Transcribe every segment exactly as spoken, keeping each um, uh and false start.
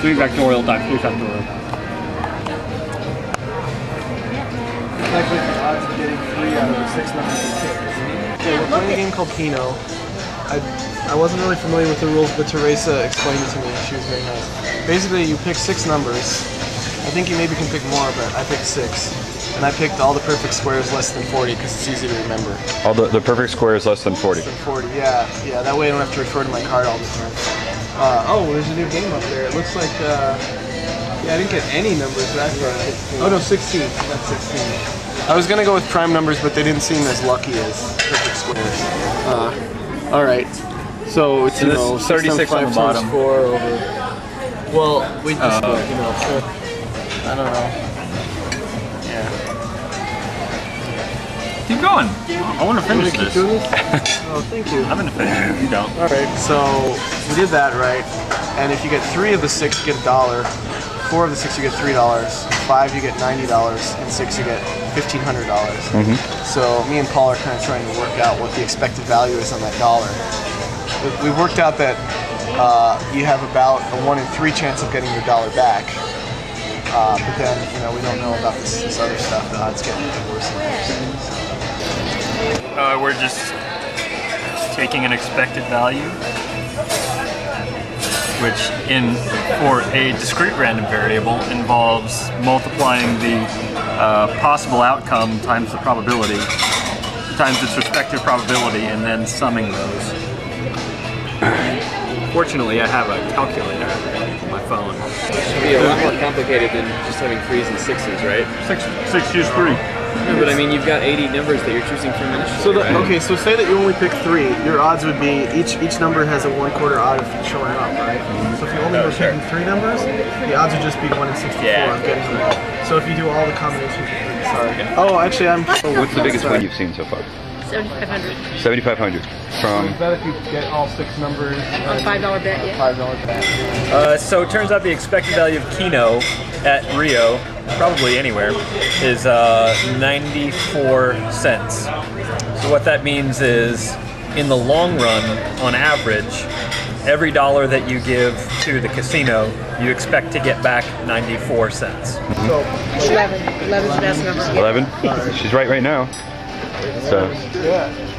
three factorial times three factorial. It's actually the odds of getting three out of the six numbers it takes. Okay, we're playing a game called Keno. I, I wasn't really familiar with the rules, but Theresa explained it to me. She was very nice. Basically, you pick six numbers. I think you maybe can pick more, but I picked six. And I picked all the perfect squares less than forty because it's easy to remember. All the, the perfect squares less than forty? Less than forty, yeah. Yeah, that way I don't have to refer to my card all the time. Uh, oh, well, there's a new game up there. It looks like, uh, yeah, I didn't get any numbers that I thought. Oh, no, sixteen. That's sixteen. I was going to go with prime numbers, but they didn't seem as lucky as perfect squares. Uh, all right. So it's, so you know, thirty-six on the bottom. Four over. Well, we just, uh, you know, sure. I don't know. Yeah. Keep going. I want to finish this. Doing this? Oh, thank you. I'm going to finish it. You don't. All right. So we did that, right? And if you get three of the six, you get a dollar. Four of the six, you get three dollars. Five, you get ninety dollars, and six, you get fifteen hundred dollars. Mm-hmm. So me and Paul are kind of trying to work out what the expected value is on that dollar. We worked out that uh, you have about a one in three chance of getting your dollar back, uh, but then you know we don't know about this, this other stuff. The odds get worse and worse. Uh, we're just taking an expected value, which in for a discrete random variable involves multiplying the uh, possible outcome times the probability, times its respective probability, and then summing those. Fortunately, I have a calculator on my phone. It should be a lot more complicated than just having threes and sixes, right? Six, six, choose three. No, but I mean, you've got eighty numbers that you're choosing from initially. So the, right? Okay, so say that you only pick three. Your odds would be each each number has a one quarter odds of showing up, right? Mm-hmm. So if you only oh, were sure. picking three numbers, the odds would just be one in sixty-four yeah. of getting them all. So if you do all the combinations, sorry. Oh, actually, I'm. Oh, what's the biggest sorry. one you've seen so far? seventy-five hundred. seventy-five hundred. From? I bet if you get all six numbers. A five dollar bet, yeah. five dollar bet. Uh, so it turns out the expected value of Keno at Rio, probably anywhere, is uh, ninety-four cents. So what that means is, in the long run, on average, every dollar that you give to the casino, you expect to get back ninety-four cents. Mm-hmm. So, eleven. eleven's the best number. eleven? She's right right now. So,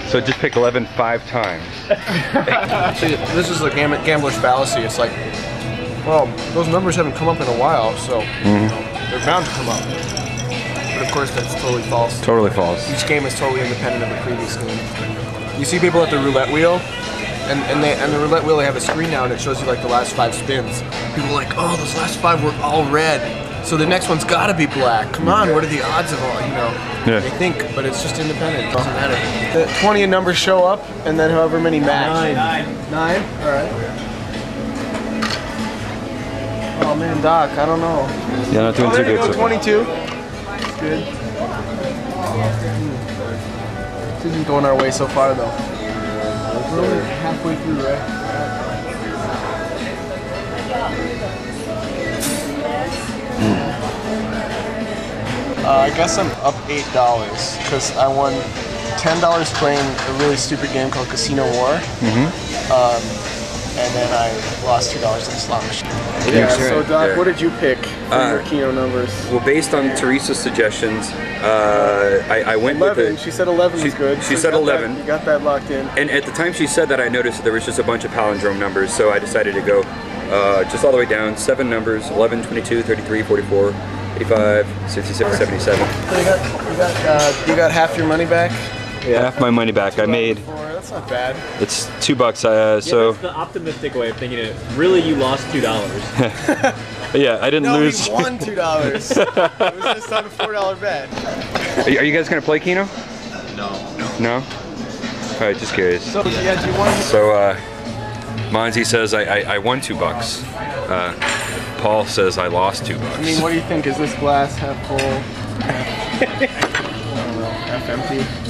so just pick eleven five times. See, this is the gambler's fallacy. It's like, well, those numbers haven't come up in a while, so mm-hmm. they're bound to come up. But of course, that's totally false. Totally false. Each game is totally independent of the previous game. You see people at the roulette wheel, and and they and the roulette wheel they have a screen now, and it shows you like the last five spins. People are like, oh, those last five were all red. So the next one's got to be black. Come on, what are the odds of all, you know? Yeah. They think, but it's just independent. It doesn't matter. The twenty numbers show up, and then however many match. Nine. Nine? Nine? All right. Oh, man, Doc, I don't know. Yeah, not doing oh, too good. Go, so twenty-two. That's good. This isn't going our way so far, though. We're only halfway through, right? Uh, I guess I'm up eight dollars because I won ten dollars playing a really stupid game called Casino War, mm-hmm. um, and then I lost two dollars in the slot machine. Yeah, yeah, so Doc, yeah. what did you pick for uh, your Keno numbers? Well, based on Teresa's suggestions, uh, I, I went eleven. With it. She said eleven is good. She so said eleven. That, you got that locked in. And at the time she said that, I noticed that there was just a bunch of palindrome numbers, so I decided to go uh, just all the way down, seven numbers, eleven, twenty-two, thirty-three, forty-four. eighty-five, sixty-six, seventy-seven. So you got, you got, uh, you got half your money back? Yeah, half my money back. I made. Four. That's not bad. It's two bucks. Uh, yeah, so that's the optimistic way of thinking it. Really, you lost two dollars. Yeah, I didn't no, lose. No, we won two dollars. It was just on a four-dollar bet. Are you, are you guys gonna play Keno? No. No. No? All right, just curious. So yeah, do you want? So uh, Monzy says I, I I won two bucks. Uh, Paul says I lost two bucks. I mean, what do you think? Is this glass half full? I don't know. Half empty?